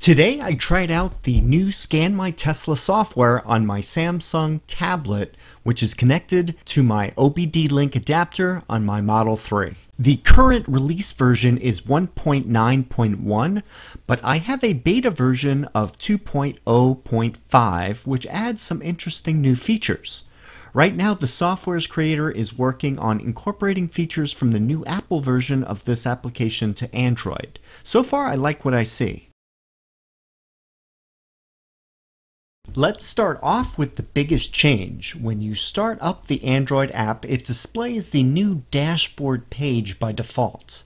Today I tried out the new Scan My Tesla software on my Samsung tablet, which is connected to my OBD-Link adapter on my Model 3. The current release version is 1.9.1, but I have a beta version of 2.0.5, which adds some interesting new features. Right now, the software's creator is working on incorporating features from the new Apple version of this application to Android. So far, I like what I see. Let's start off with the biggest change. When you start up the Android app, it displays the new dashboard page by default.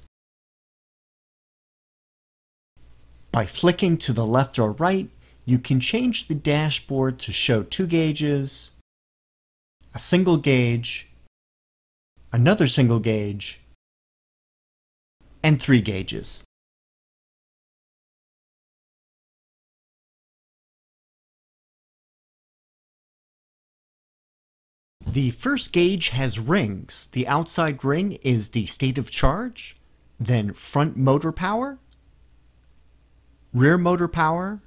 By flicking to the left or right, you can change the dashboard to show 2 gauges, a single gauge, another single gauge, and 3 gauges. The first gauge has rings. The outside ring is the state of charge, then front motor power, rear motor power,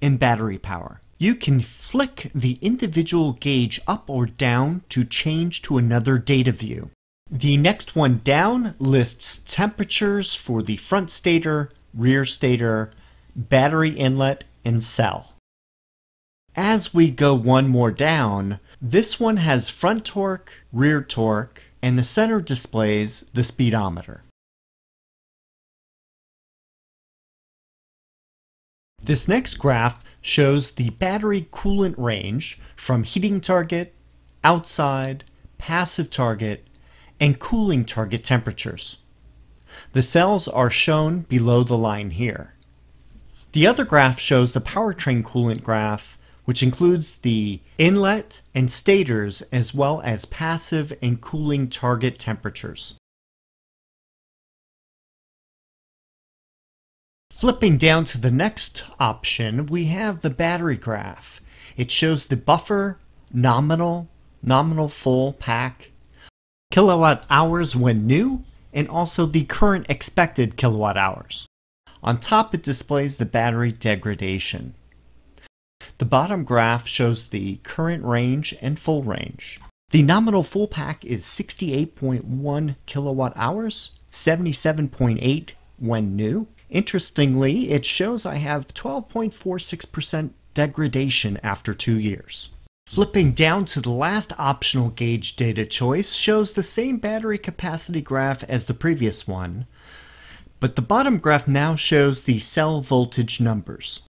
and battery power. You can flick the individual gauge up or down to change to another data view. The next one down lists temperatures for the front stator, rear stator, battery inlet, and cell. As we go one more down, this one has front torque, rear torque, and the center displays the speedometer. This next graph shows the battery coolant range from heating target, outside, passive target, and cooling target temperatures. The cells are shown below the line here. The other graph shows the powertrain coolant graph, which includes the inlet and stators as well as passive and cooling target temperatures. Flipping down to the next option, we have the battery graph. It shows the buffer, nominal full pack, kilowatt hours when new, and also the current expected kilowatt hours. On top, it displays the battery degradation. The bottom graph shows the current range and full range. The nominal full pack is 68.1 kilowatt hours, 77.8 when new. Interestingly, it shows I have 12.46% degradation after 2 years. Flipping down to the last optional gauge data choice shows the same battery capacity graph as the previous one, but the bottom graph now shows the cell voltage numbers.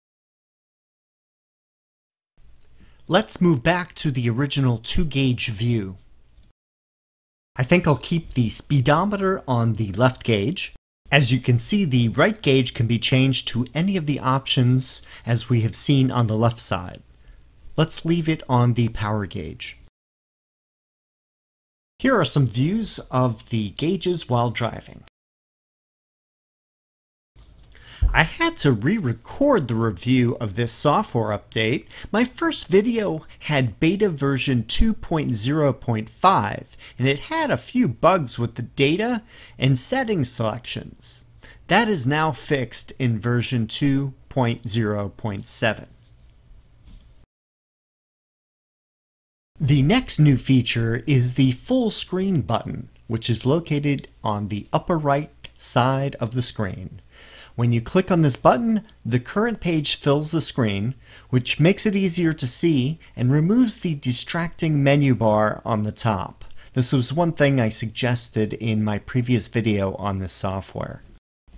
Let's move back to the original 2 gauge view. I think I'll keep the speedometer on the left gauge. As you can see, the right gauge can be changed to any of the options as we have seen on the left side. Let's leave it on the power gauge. Here are some views of the gauges while driving. I had to re-record the review of this software update. My first video had beta version 2.0.5, and it had a few bugs with the data and setting selections. That is now fixed in version 2.0.7. The next new feature is the full screen button, which is located on the upper right side of the screen. When you click on this button, the current page fills the screen, which makes it easier to see and removes the distracting menu bar on the top. This was one thing I suggested in my previous video on this software.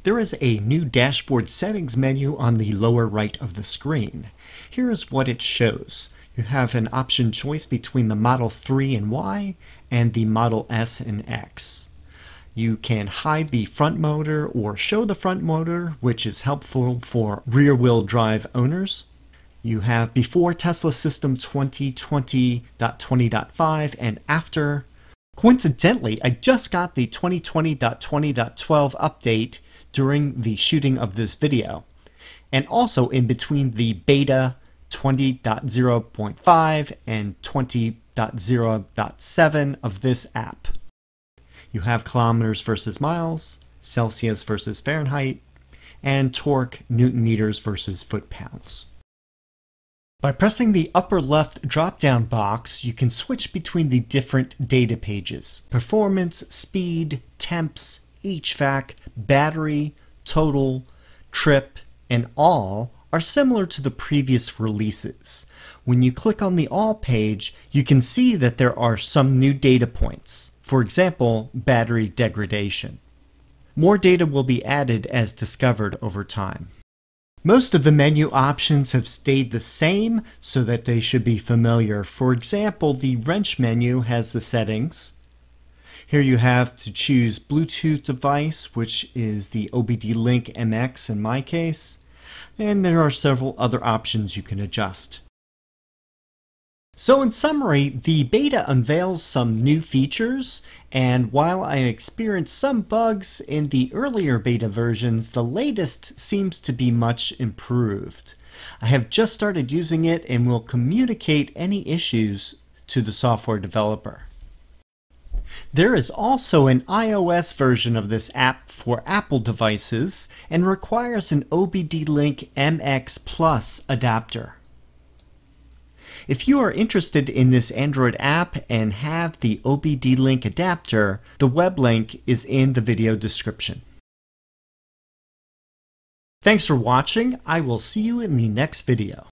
There is a new dashboard settings menu on the lower right of the screen. Here is what it shows. You have an option choice between the Model 3 and Y and the Model S and X. You can hide the front motor or show the front motor, which is helpful for rear-wheel drive owners. You have before Tesla System 2020.20.5 and after. Coincidentally, I just got the 2020.20.12 update during the shooting of this video, and also in between the beta 20.0.5 and 20.0.7 of this app. You have kilometers versus miles, Celsius versus Fahrenheit, and torque newton meters versus foot-pounds. By pressing the upper left drop-down box, you can switch between the different data pages: performance, speed, temps, HVAC, battery, total, trip, and all are similar to the previous releases. When you click on the all page, you can see that there are some new data points. For example, battery degradation. More data will be added as discovered over time. Most of the menu options have stayed the same so that they should be familiar. For example, the wrench menu has the settings. Here you have to choose Bluetooth device, which is the OBD-Link MX in my case, and there are several other options you can adjust. So in summary, the beta unveils some new features, and while I experienced some bugs in the earlier beta versions, the latest seems to be much improved. I have just started using it and will communicate any issues to the software developer. There is also an iOS version of this app for Apple devices and requires an OBD-Link MX Plus adapter. If you are interested in this Android app and have the OBD-Link adapter, the web link is in the video description. Thanks for watching. I will see you in the next video.